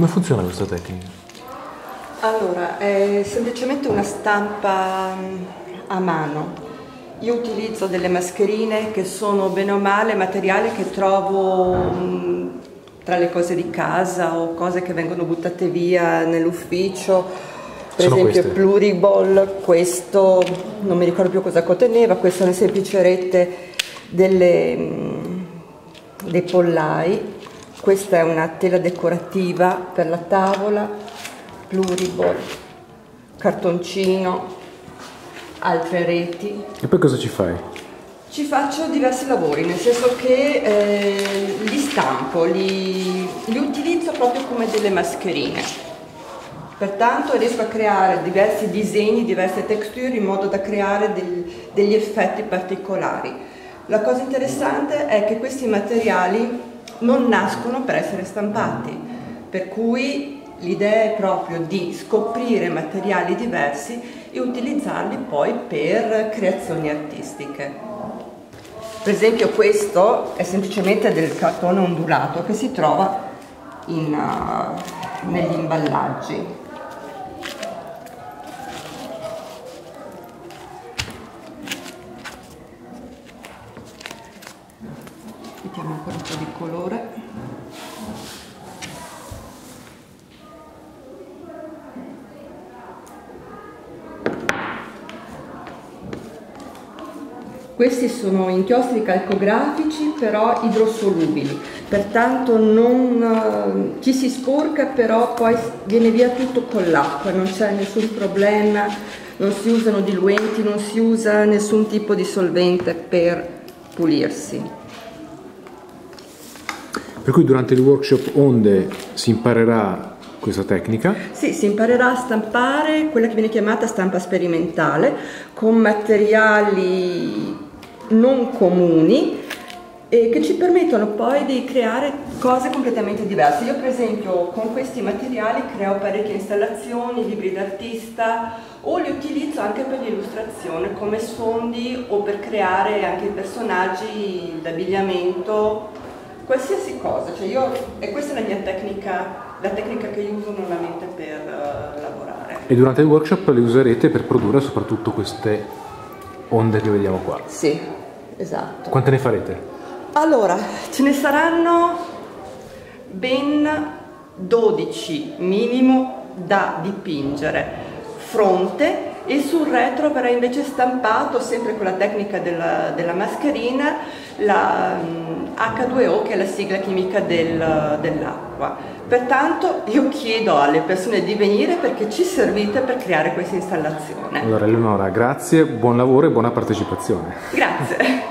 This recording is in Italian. Come funziona questa tecnica? Allora, è semplicemente una stampa a mano. Io utilizzo delle mascherine che sono bene o male materiale che trovo tra le cose di casa o cose che vengono buttate via nell'ufficio. Per esempio pluriball, questo non mi ricordo più cosa conteneva, questa è una semplice rete dei pollai, questa è una tela decorativa per la tavola, pluriball, cartoncino, altre reti. E poi cosa ci fai? Ci faccio diversi lavori, nel senso che li stampo, li utilizzo proprio come delle mascherine. Pertanto riesco a creare diversi disegni, diverse texture in modo da creare degli effetti particolari. La cosa interessante è che questi materiali non nascono per essere stampati, per cui l'idea è proprio di scoprire materiali diversi e utilizzarli poi per creazioni artistiche. Per esempio questo è semplicemente del cartone ondulato che si trova negli imballaggi. Mettiamo ancora un po' di colore. Questi sono inchiostri calcografici però idrosolubili, pertanto non ci si sporca, però poi viene via tutto con l'acqua, non c'è nessun problema, non si usano diluenti, non si usa nessun tipo di solvente per pulirsi. Per cui durante il workshop Onde si imparerà questa tecnica? Sì, si imparerà a stampare quella che viene chiamata stampa sperimentale con materiali non comuni e che ci permettono poi di creare cose completamente diverse. Io per esempio con questi materiali creo parecchie installazioni, libri d'artista o li utilizzo anche per l'illustrazione come sfondi o per creare anche personaggi d'abbigliamento. Qualsiasi cosa, cioè e questa è la mia tecnica, la tecnica che io uso normalmente per lavorare. E durante il workshop le userete per produrre soprattutto queste onde che vediamo qua? Sì, esatto. Quante ne farete? Allora, ce ne saranno ben 12 minimo da dipingere, fronte, e sul retro verrà invece stampato, sempre con la tecnica della mascherina, la H2O che è la sigla chimica dell'acqua. Pertanto io chiedo alle persone di venire perché ci servite per creare questa installazione. Allora Eleonora, grazie, buon lavoro e buona partecipazione. Grazie.